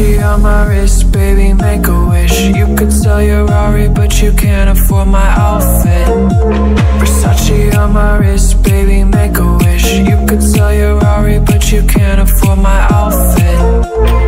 Gucci on my wrist, baby, make a wish. You could sell your Rari, but you can't afford my outfit. Versace on my wrist, baby, make a wish. You could sell your Rari, but you can't afford my outfit.